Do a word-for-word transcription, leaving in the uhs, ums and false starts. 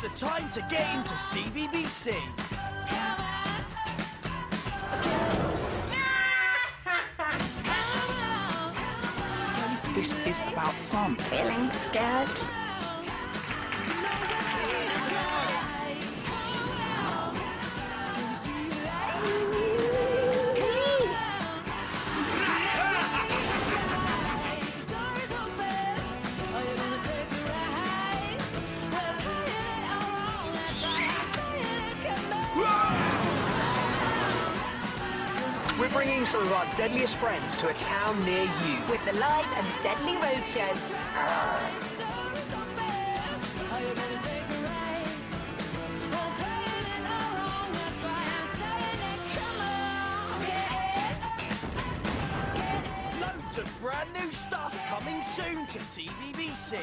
The times a game to C B B C. This is about fun. Feeling scared? We're bringing some of our deadliest friends to a town near you with the live and deadly road shows. Loads of brand new stuff coming soon to C B B C.